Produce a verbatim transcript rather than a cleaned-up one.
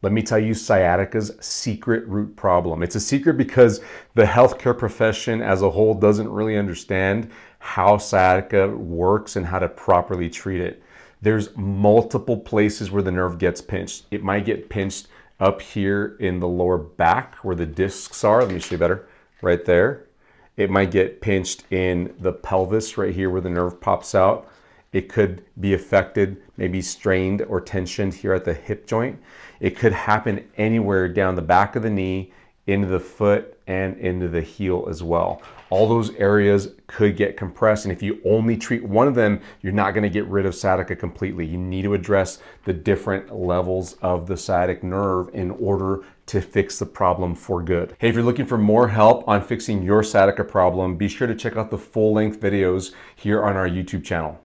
Let me tell you sciatica's secret root problem. It's a secret because the healthcare profession as a whole doesn't really understand how sciatica works and how to properly treat it. There's multiple places where the nerve gets pinched. It might get pinched up here in the lower back where the discs are. Let me show you better. Right there. It might get pinched in the pelvis right here where the nerve pops out. It could be affected, maybe strained or tensioned here at the hip joint. It could happen anywhere down the back of the knee, into the foot, and into the heel as well. All those areas could get compressed, and if you only treat one of them, you're not gonna get rid of sciatica completely. You need to address the different levels of the sciatic nerve in order to fix the problem for good. Hey, if you're looking for more help on fixing your sciatica problem, be sure to check out the full-length videos here on our YouTube channel.